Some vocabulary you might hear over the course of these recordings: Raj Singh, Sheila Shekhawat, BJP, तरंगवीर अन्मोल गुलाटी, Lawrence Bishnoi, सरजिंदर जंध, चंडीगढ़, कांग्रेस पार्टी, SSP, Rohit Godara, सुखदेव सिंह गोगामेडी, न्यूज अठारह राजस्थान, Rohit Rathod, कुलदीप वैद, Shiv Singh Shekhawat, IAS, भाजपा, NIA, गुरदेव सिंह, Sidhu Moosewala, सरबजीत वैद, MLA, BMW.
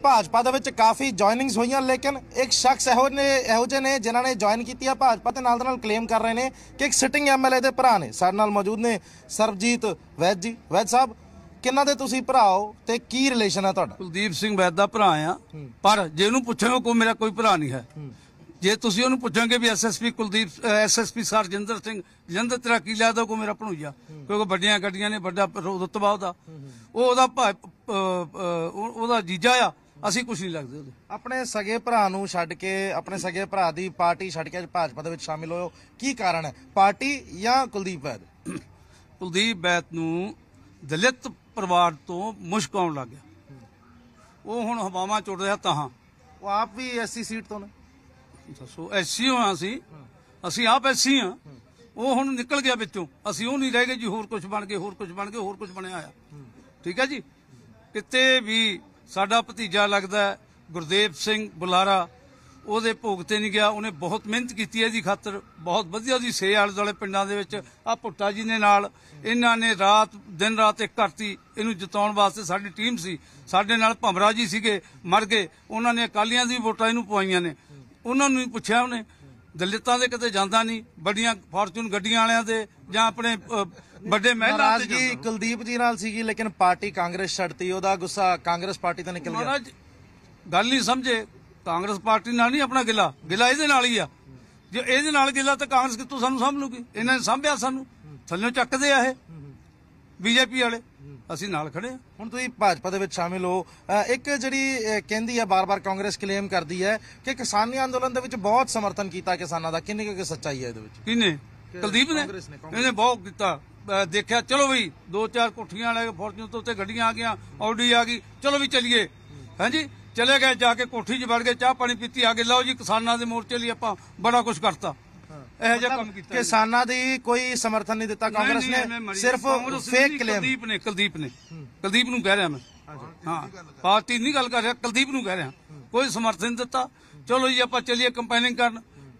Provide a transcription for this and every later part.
भाजपा दे काफ़ी जॉइनिंग्स हुई, लेकिन एक शख्स इहो जे ने जिन्होंने जॉइन किया भाजपा के नाल क्लेम कर रहे हैं कि एक सिटिंग MLA के भरा ने साडे नाल मौजूद ने सरबजीत वैद जी। वैद साहब किन्ना दे तुसीं भरा हो ते की रिलेशन है तुहाडा? गुरदेव सिंह वैद दा भरा आ, पर जे उहनूं पुछो कोई मेरा कोई भरा नहीं है। जे तुसीं उहनूं पुछोगे भी SSP सरजिंदर जंध तेरा की लगदा कोई मेरा भणूजा, क्योंकि वड्डियां गड्डियां ने वड्डा रुतबा ओहदा जीजा आ, ਅਸੀਂ कुछ नहीं लगते। अपने सगे भरा नूं छड्ड के अपने सगे भरा दी पार्टी छड्ड के भाजपा दे विच शामिल होयो, की कारण है? पार्टी या कुलदीप वैद? कुलदीप वैद नूं दलित परिवार तो मुश्क आउण लग गया, वो हुण हवावां चुड़ रहा। तां वो आप भी SC सीट तो ने दसो SC हो, असीं आप SC हां, वो हुण निकल गया विचों, असीं वो नहीं रह गए जी, होर कुछ बनया आ। ठीक है जी, किते भी साडा भतीजा लगता है गुरदेव सिंह बुलारा, उहदे भोगते नहीं गया, उन्हें बहुत मेहनत की है जी खातर, बहुत वधिया जी से आले दुआले पिंडां दे विच आ भुट्टा जी ने नाल इन्हां ने रात दिन रात एक करती इन्हूं जिताउण वास्ते। साडी टीम सी, साडे नाल भंबरा जी सीगे, मर गए, उन्हां ने अकालियां दी वोटां इन्हूं पवाइयां ने, उन्हां नूं पुछिया उन्हें दलितां दे किते जांदा नहीं, बड़ियां फॉर्चून गड्डियां वालियां दे जां अपने बड़े महलां दे। जी कुलदीप जी नाल सीगी, लेकिन पार्टी कांग्रेस छड्डती, ओहदा गुस्सा कांग्रेस पार्टी ते निकल गया। गल नहीं समझे, कांग्रेस पार्टी नाल नहीं अपना गिला इहदे नाल ही आ, जे इहदे नाल गिला तां कांग्रेस कितों सानूं साम्भ लूगी? इन्हां ने साम्भिया सानूं, थल्लों चक्कदे आ इह BJP वाले, असीं नाल खड़े आ। हुण तुसीं भाजपा दे विच शामिल हो, एक जिहड़ी कहंदी आ बार-बार कांग्रेस क्लेम करदी है कि किसानी अंदोलन दे विच बहुत समर्थन कीता किसानां दा, किन्नी कि सच्चाई है इहदे विच? किन्ने कुलदीप ने इहने बहुत कीता, देखिया चलो भाई 2-4 कोठियां वाले फॉर्चून तो उत्ते गड्डियां आ गईयां, ऑडी आ गई, चलो भी चलिए, हैं जी चले गए, जाके कोठी 'च वड़ गए, चाह पानी पीती, आ गए लो जी किसानां दे मोर्चे लई आपां बड़ा कुछ करता। किसानां दी कोई समर्थन नहीं दिता कांग्रेस ने, सिर्फ फेक क्लेम। कुलदीप नूं कह रहा मैं, हाँ पार्टी नहीं गल कर रहा, कुलदीप नूं कह रहा, कोई समर्थन नहीं दिता। चलो जी आपां चलिए कंपेनिंग करन,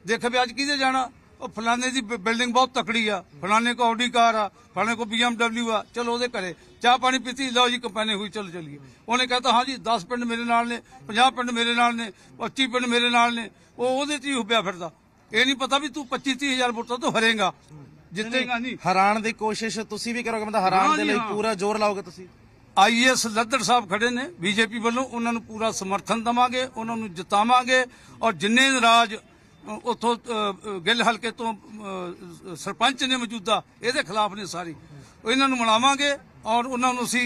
देख भी अज किहदे जाना, ਉਹ ਫਲਾਣੇ ਦੀ ਬਿਲਡਿੰਗ ਬਹੁਤ ਤਕੜੀ ਆ, ਫਲਾਣੇ ਕੋ ਆਡੀ ਕਾਰ ਆ, ਫਲਾਣੇ ਕੋ BMW ਆ, ਚਲੋ ਉਹਦੇ ਘਰੇ ਚਾਹ ਪਾਣੀ ਪੀਤੀ, ਲਓ ਜੀ ਕੰਪੈਨੀ ਹੋਈ, ਚਲੋ ਚਲੀਏ। ਉਹਨੇ ਕਹਤਾ ਹਾਂ ਜੀ 10 ਪਿੰਡ ਮੇਰੇ ਨਾਲ ਨੇ, 50 ਪਿੰਡ ਮੇਰੇ ਨਾਲ ਨੇ, 25 ਪਿੰਡ ਮੇਰੇ ਨਾਲ ਨੇ, ਉਹ ਉਹਦੇ 'ਚ ਹੀ ਹੁੱਬਿਆ ਫਿਰਦਾ, ਇਹ ਨਹੀਂ ਪਤਾ ਵੀ ਤੂੰ 25-30 ਹਜ਼ਾਰ ਵੋਟਾਂ ਤੋਂ ਹਰੇਗਾ, ਜਿੱਤੇਗਾ ਨਹੀਂ। ਹਰਾਣ ਦੀ ਕੋਸ਼ਿਸ਼ ਤੁਸੀਂ ਵੀ ਕਰੋਗੇ, ਮਤਲਬ ਹਰਾਣ ਦੇ ਲਈ ਪੂਰਾ ਜ਼ੋਰ ਲਾਓਗੇ ਤੁਸੀਂ? IAS लद्दर साहब खड़े ने BJP ਵੱਲੋਂ, ਉਹਨਾਂ ਨੂੰ ਪੂਰਾ ਸਮਰਥਨ ਦੇਵਾਂਗੇ, ਉਹਨਾਂ ਨੂੰ ਜਿਤਾਵਾਂਗੇ, ਔਰ ਜਿੰਨੇ ਰਾਜ उतो गिल हलके तो सरपंच ने मौजूदा ये खिलाफ ने सारी, इन्हों मनावे और उन्होंने असी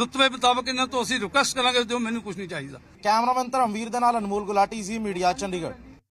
रुतबे मुताबिक इन्होंने तो असी रिक्वेस्ट करांगे, जो मैनू कुछ नहीं चाहिए। कैमरामैन तरंगवीर अन्मोल गुलाटी, जी मीडिया, चंडीगढ़।